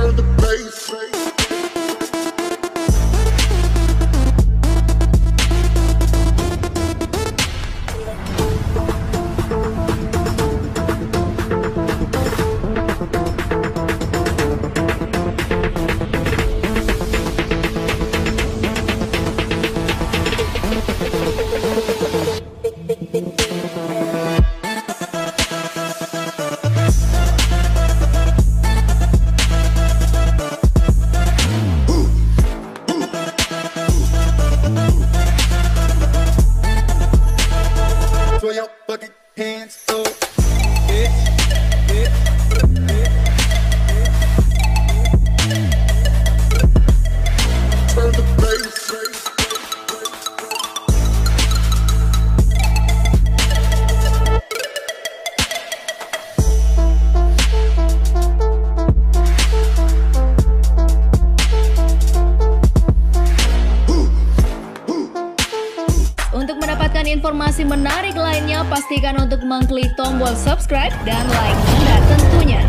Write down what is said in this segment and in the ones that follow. for the bass. Informasi menarik lainnya, pastikan untuk mengklik tombol subscribe dan like Anda tentunya.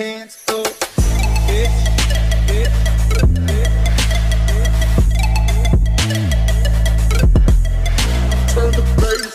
hands up, turn the bass.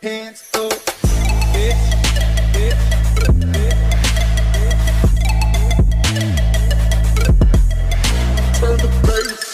Hands up, turn the Hands up, turn the bass.